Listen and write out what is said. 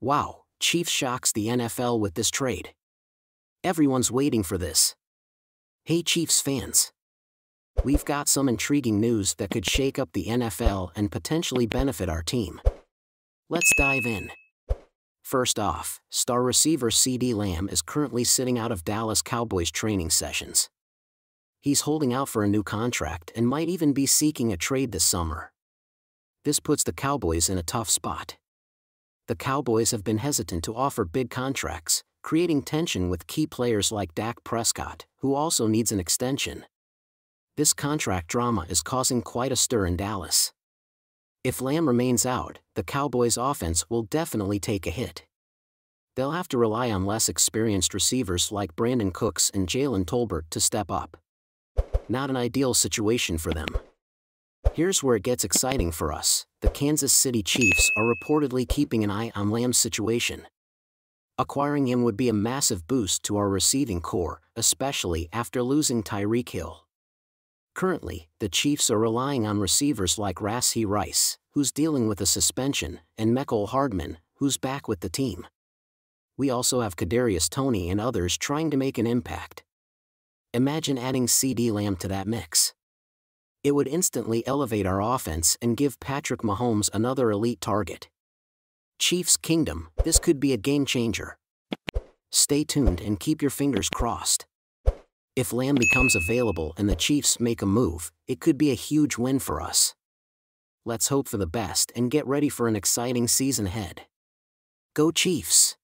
Wow, Chiefs shocks the NFL with this trade. Everyone's waiting for this. Hey Chiefs fans. We've got some intriguing news that could shake up the NFL and potentially benefit our team. Let's dive in. First off, star receiver CeeDee Lamb is currently sitting out of Dallas Cowboys training sessions. He's holding out for a new contract and might even be seeking a trade this summer. This puts the Cowboys in a tough spot. The Cowboys have been hesitant to offer big contracts, creating tension with key players like Dak Prescott, who also needs an extension. This contract drama is causing quite a stir in Dallas. If Lamb remains out, the Cowboys' offense will definitely take a hit. They'll have to rely on less experienced receivers like Brandon Cooks and Jalen Tolbert to step up. Not an ideal situation for them. Here's where it gets exciting for us. The Kansas City Chiefs are reportedly keeping an eye on Lamb's situation. Acquiring him would be a massive boost to our receiving core, especially after losing Tyreek Hill. Currently, the Chiefs are relying on receivers like Rashee Rice, who's dealing with a suspension, and Mecole Hardman, who's back with the team. We also have Kadarius Toney and others trying to make an impact. Imagine adding CeeDee Lamb to that mix. It would instantly elevate our offense and give Patrick Mahomes another elite target. Chiefs Kingdom, this could be a game changer. Stay tuned and keep your fingers crossed. If Lamb becomes available and the Chiefs make a move, it could be a huge win for us. Let's hope for the best and get ready for an exciting season ahead. Go Chiefs!